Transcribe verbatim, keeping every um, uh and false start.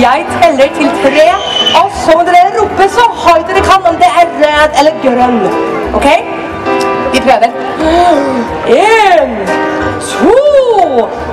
Jeg teller til tre, og så må dere rope så høyt dere kan om det er rød eller grønn. Ok? Vi prøver. En, to,